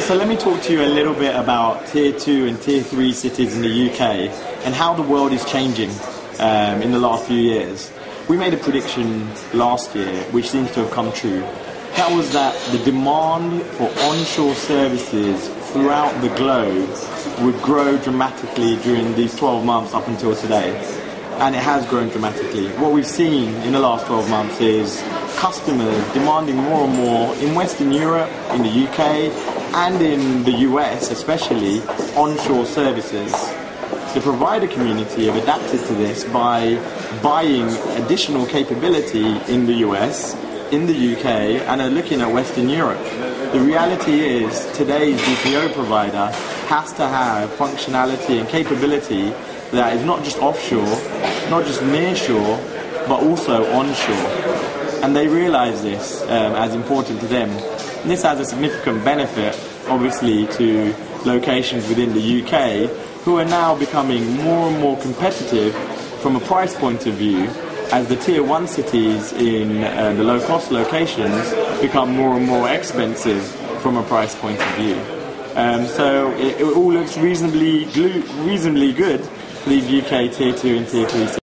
So let me talk to you a little bit about Tier 2 and Tier 3 cities in the UK and how the world is changing in the last few years. We made a prediction last year which seems to have come true. That was that the demand for onshore services throughout the globe would grow dramatically during these 12 months up until today. And it has grown dramatically. What we've seen in the last 12 months is customers demanding more and more in Western Europe, in the UK, and in the US especially, onshore services. The provider community have adapted to this by buying additional capability in the US, in the UK, and are looking at Western Europe. The reality is today's BPO provider has to have functionality and capability that is not just offshore, not just nearshore, but also onshore. And they realise this as important to them. And this has a significant benefit, obviously, to locations within the UK who are now becoming more and more competitive from a price point of view as the Tier 1 cities in the low-cost locations become more and more expensive from a price point of view. So it all looks reasonably good for these UK Tier 2 and Tier 3 cities.